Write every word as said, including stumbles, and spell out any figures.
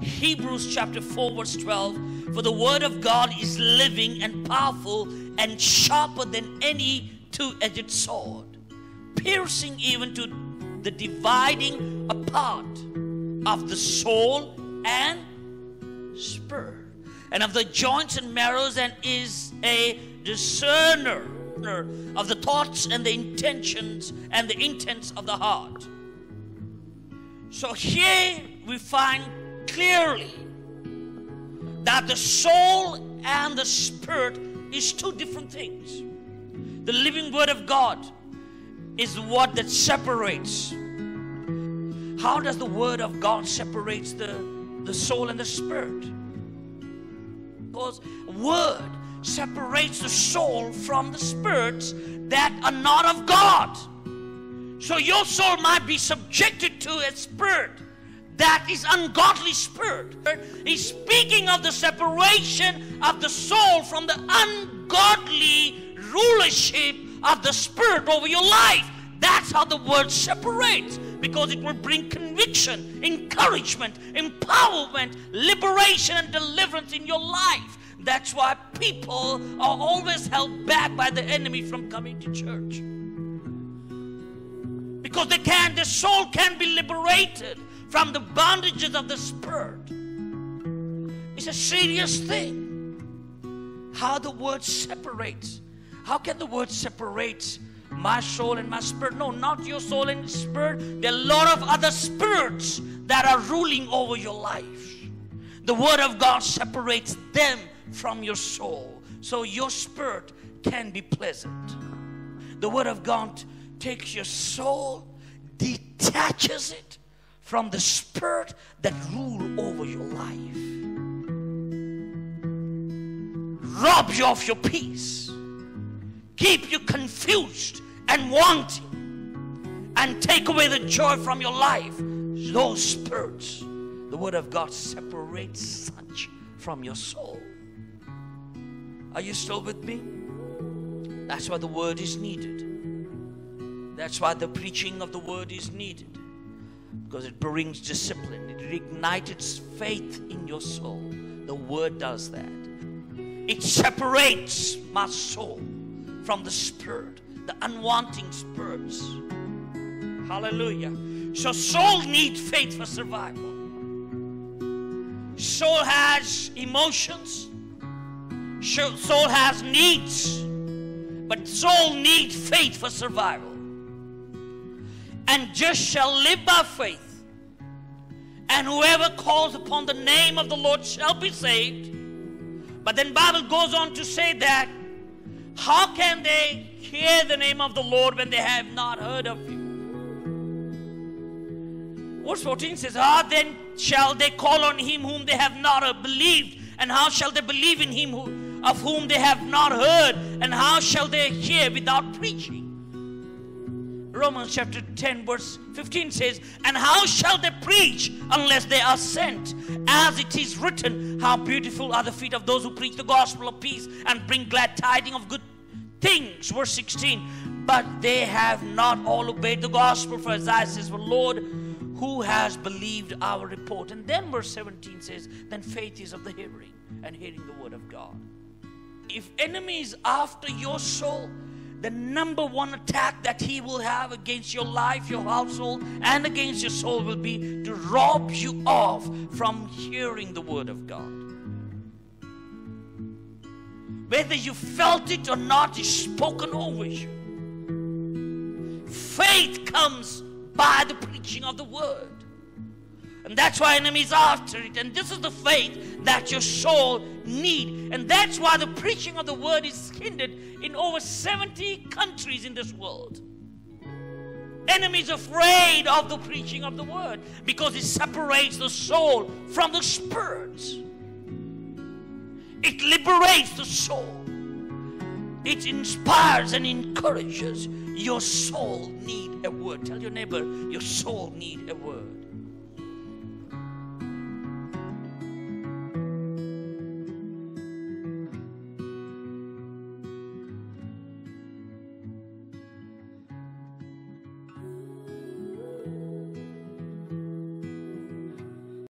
Hebrews chapter four verse twelve, for the word of God is living and powerful and sharper than any two-edged sword, piercing even to the dividing apart of the soul and spirit, and of the joints and marrows, and is a discerner of the thoughts and the intentions and the intents of the heart. So here we find clearly that the soul and the spirit is two different things. The living word of God is what that separates. How does the word of God separates the, the soul and the spirit? Because word separates the soul from the spirits that are not of God. So your soul might be subjected to a spirit that is ungodly spirit. He's speaking of the separation of the soul from the ungodly rulership of the spirit over your life. That's how the word separates, because it will bring conviction, encouragement, empowerment, liberation and deliverance in your life. That's why people are always held back by the enemy from coming to church, because they can, their soul can be liberated from the bondages of the spirit. It's a serious thing, how the word separates. How can the word separate my soul and my spirit? No, not your soul and spirit. There are a lot of other spirits that are ruling over your life. The word of God separates them from your soul, so your spirit can be pleasant. The word of God takes your soul, detaches it from the spirit that rule over your life, rob you of your peace, keep you confused and wanting, and take away the joy from your life. Those spirits, the word of God separates such from your soul. Are you still with me? That's why the word is needed. That's why the preaching of the word is needed, because it brings discipline. It reignites faith in your soul. The word does that. It separates my soul from the spirit, the unwanting spirits. Hallelujah. So soul needs faith for survival. Soul has emotions. Soul has needs, but soul needs faith for survival. And just shall live by faith, and whoever calls upon the name of the Lord shall be saved. But then Bible goes on to say that how can they hear the name of the Lord when they have not heard of him? Verse fourteen says, how then shall they call on him whom they have not believed? And how shall they believe in him who of whom they have not heard? And how shall they hear without preaching? Romans chapter ten verse fifteen says, and how shall they preach unless they are sent? As it is written, how beautiful are the feet of those who preach the gospel of peace and bring glad tidings of good things. Verse sixteen, but they have not all obeyed the gospel. For Isaiah says, well, Lord, who has believed our report? And then verse seventeen says, then faith is of the hearing, and hearing the word of God. If enemy is after your soul, the number one attack that he will have against your life, your household, and against your soul will be to rob you off from hearing the word of God. Whether you felt it or not, it's spoken over you. Faith comes by the preaching of the word, and that's why enemy is after it. And this is the faith that your soul need, and that's why the preaching of the word is hindered in over seventy countries in this world. Enemy is afraid of the preaching of the word because it separates the soul from the spirits. It liberates the soul. It inspires and encourages. Your soul need a word. Tell your neighbor, your soul need a word.